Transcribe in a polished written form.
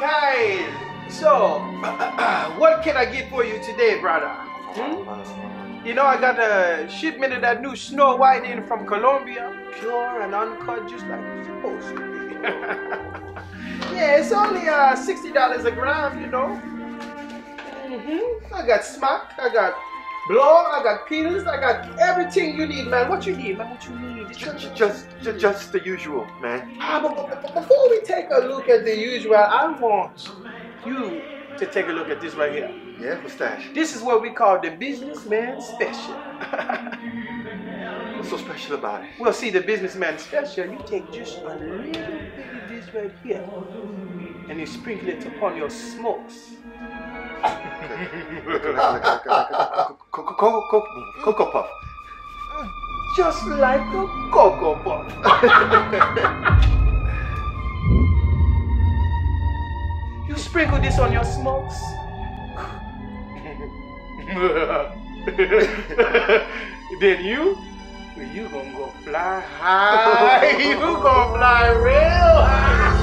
Guys, so what can I get for you today, brother? You know, I got a shipment of that new Snow White in from Colombia, pure and uncut, just like it's supposed to be. Yeah, it's only $60 a gram, you know. I got smack, I got blow, I got peels, I got everything you need, man. What you need, man? What you need? Just the usual, man. But before we take a look at the usual, I want you to take a look at this right here. Yeah, mustache. This is what we call the businessman special. What's so special about it? Well, see, the businessman special, you take just a little bit of this right here, and you sprinkle it upon your smokes. Cocoa puff. Just like a cocoa puff. You sprinkle this on your smokes. Then you gonna go fly high. You gonna fly real high.